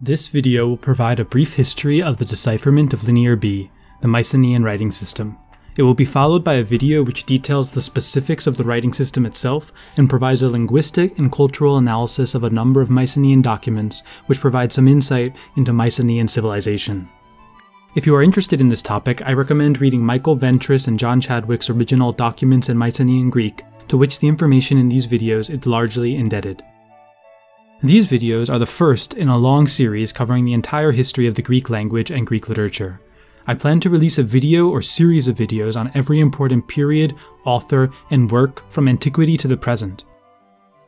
This video will provide a brief history of the decipherment of Linear B, the Mycenaean writing system. It will be followed by a video which details the specifics of the writing system itself and provides a linguistic and cultural analysis of a number of Mycenaean documents which provide some insight into Mycenaean civilization. If you are interested in this topic, I recommend reading Michael Ventris and John Chadwick's original Documents in Mycenaean Greek, to which the information in these videos is largely indebted. These videos are the first in a long series covering the entire history of the Greek language and Greek literature. I plan to release a video or series of videos on every important period, author, and work from antiquity to the present.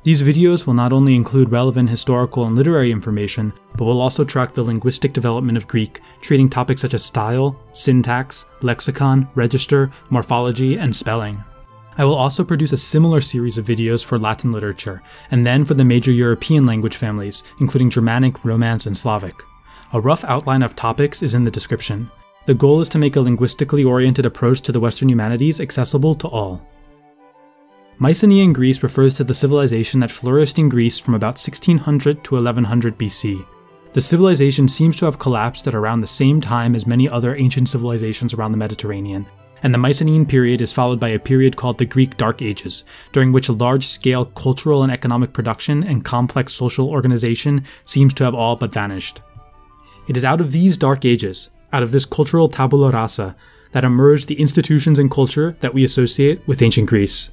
These videos will not only include relevant historical and literary information, but will also track the linguistic development of Greek, treating topics such as style, syntax, lexicon, register, morphology, and spelling. I will also produce a similar series of videos for Latin literature, and then for the major European language families, including Germanic, Romance, and Slavic. A rough outline of topics is in the description. The goal is to make a linguistically oriented approach to the Western humanities accessible to all. Mycenaean Greece refers to the civilization that flourished in Greece from about 1600 to 1100 BC. The civilization seems to have collapsed at around the same time as many other ancient civilizations around the Mediterranean, and the Mycenaean period is followed by a period called the Greek Dark Ages, during which large-scale cultural and economic production and complex social organization seems to have all but vanished. It is out of these Dark Ages, out of this cultural tabula rasa, that emerged the institutions and culture that we associate with ancient Greece.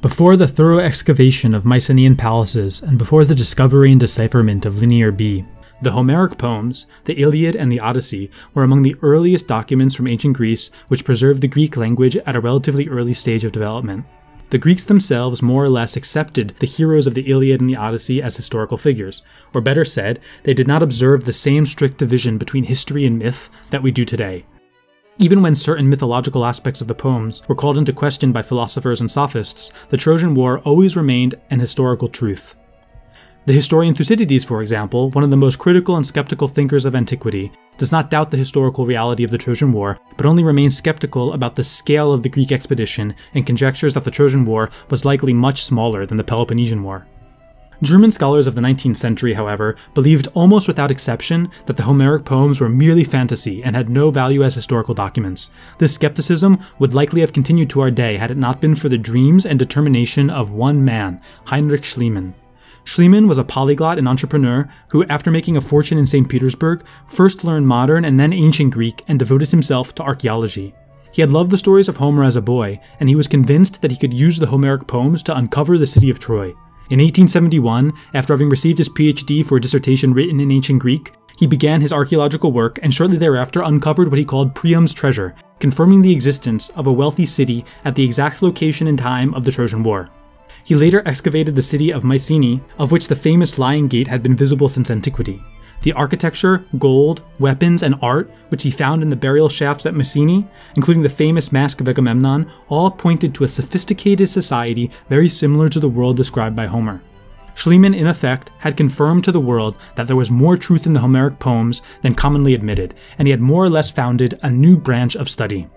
Before the thorough excavation of Mycenaean palaces and before the discovery and decipherment of Linear B, the Homeric poems, the Iliad and the Odyssey, were among the earliest documents from ancient Greece which preserved the Greek language at a relatively early stage of development. The Greeks themselves more or less accepted the heroes of the Iliad and the Odyssey as historical figures, or better said, they did not observe the same strict division between history and myth that we do today. Even when certain mythological aspects of the poems were called into question by philosophers and sophists, the Trojan War always remained an historical truth. The historian Thucydides, for example, one of the most critical and skeptical thinkers of antiquity, does not doubt the historical reality of the Trojan War, but only remains skeptical about the scale of the Greek expedition and conjectures that the Trojan War was likely much smaller than the Peloponnesian War. German scholars of the 19th century, however, believed almost without exception that the Homeric poems were merely fantasy and had no value as historical documents. This skepticism would likely have continued to our day had it not been for the dreams and determination of one man, Heinrich Schliemann. Schliemann was a polyglot and entrepreneur who, after making a fortune in St. Petersburg, first learned modern and then ancient Greek and devoted himself to archaeology. He had loved the stories of Homer as a boy, and he was convinced that he could use the Homeric poems to uncover the city of Troy. In 1871, after having received his PhD for a dissertation written in ancient Greek, he began his archaeological work and shortly thereafter uncovered what he called Priam's Treasure, confirming the existence of a wealthy city at the exact location and time of the Trojan War. He later excavated the city of Mycenae, of which the famous Lion Gate had been visible since antiquity. The architecture, gold, weapons, and art which he found in the burial shafts at Mycenae, including the famous Mask of Agamemnon, all pointed to a sophisticated society very similar to the world described by Homer. Schliemann, in effect, had confirmed to the world that there was more truth in the Homeric poems than commonly admitted, and he had more or less founded a new branch of study.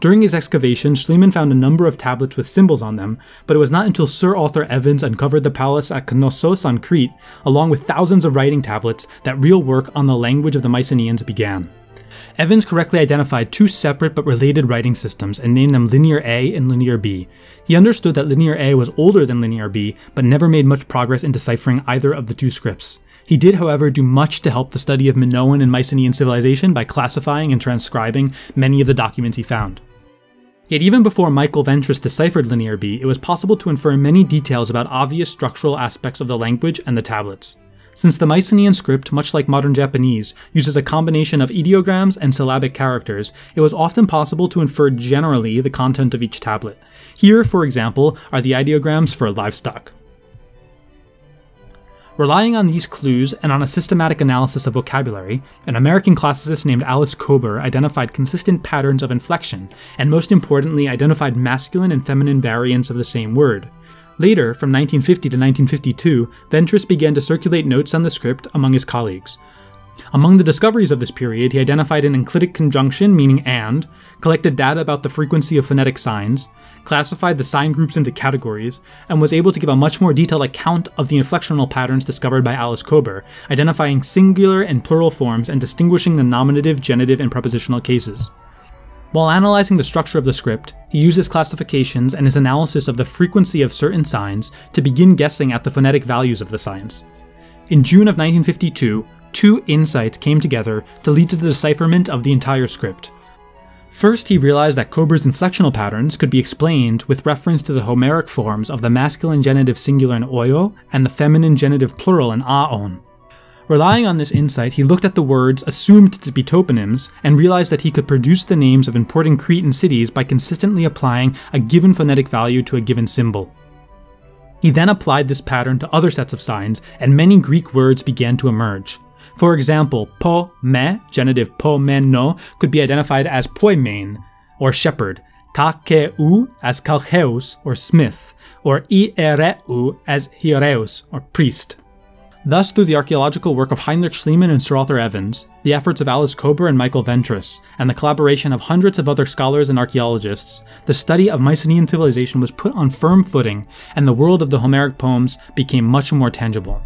During his excavation, Schliemann found a number of tablets with symbols on them, but it was not until Sir Arthur Evans uncovered the palace at Knossos on Crete, along with thousands of writing tablets, that real work on the language of the Mycenaeans began. Evans correctly identified two separate but related writing systems and named them Linear A and Linear B. He understood that Linear A was older than Linear B, but never made much progress in deciphering either of the two scripts. He did, however, do much to help the study of Minoan and Mycenaean civilization by classifying and transcribing many of the documents he found. Yet even before Michael Ventris deciphered Linear B, it was possible to infer many details about obvious structural aspects of the language and the tablets. Since the Mycenaean script, much like modern Japanese, uses a combination of ideograms and syllabic characters, it was often possible to infer generally the content of each tablet. Here, for example, are the ideograms for livestock. Relying on these clues and on a systematic analysis of vocabulary, an American classicist named Alice Kober identified consistent patterns of inflection, and most importantly identified masculine and feminine variants of the same word. Later, from 1950 to 1952, Ventris began to circulate notes on the script among his colleagues. Among the discoveries of this period, he identified an enclitic conjunction, meaning and, collected data about the frequency of phonetic signs, classified the sign groups into categories, and was able to give a much more detailed account of the inflectional patterns discovered by Alice Kober, identifying singular and plural forms and distinguishing the nominative, genitive, and prepositional cases. While analyzing the structure of the script, he used his classifications and his analysis of the frequency of certain signs to begin guessing at the phonetic values of the signs. In June of 1952, two insights came together to lead to the decipherment of the entire script. First, he realized that Kober's inflectional patterns could be explained with reference to the Homeric forms of the masculine genitive singular in oio and the feminine genitive plural in aon. Relying on this insight, he looked at the words assumed to be toponyms and realized that he could produce the names of important Cretan cities by consistently applying a given phonetic value to a given symbol. He then applied this pattern to other sets of signs, and many Greek words began to emerge. For example, po, me, genitive po, men, no, could be identified as poimen, or shepherd, kakeu as kalcheus, or smith, or hiereu as hiereus, or priest. Thus, through the archaeological work of Heinrich Schliemann and Sir Arthur Evans, the efforts of Alice Kober and Michael Ventris, and the collaboration of hundreds of other scholars and archaeologists, the study of Mycenaean civilization was put on firm footing, and the world of the Homeric poems became much more tangible.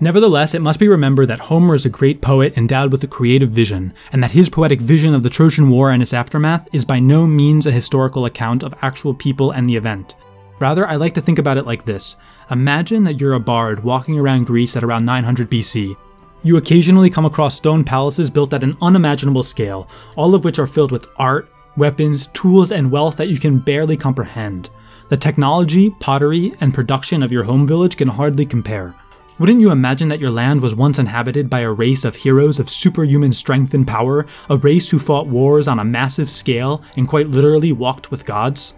Nevertheless, it must be remembered that Homer is a great poet endowed with a creative vision, and that his poetic vision of the Trojan War and its aftermath is by no means a historical account of actual people and the event. Rather, I like to think about it like this. Imagine that you're a bard walking around Greece at around 900 BC. You occasionally come across stone palaces built at an unimaginable scale, all of which are filled with art, weapons, tools, and wealth that you can barely comprehend. The technology, pottery, and production of your home village can hardly compare. Wouldn't you imagine that your land was once inhabited by a race of heroes of superhuman strength and power, a race who fought wars on a massive scale and quite literally walked with gods?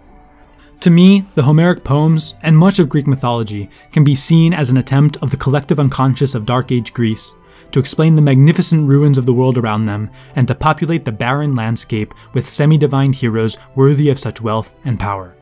To me, the Homeric poems, and much of Greek mythology, can be seen as an attempt of the collective unconscious of Dark Age Greece to explain the magnificent ruins of the world around them and to populate the barren landscape with semi-divine heroes worthy of such wealth and power.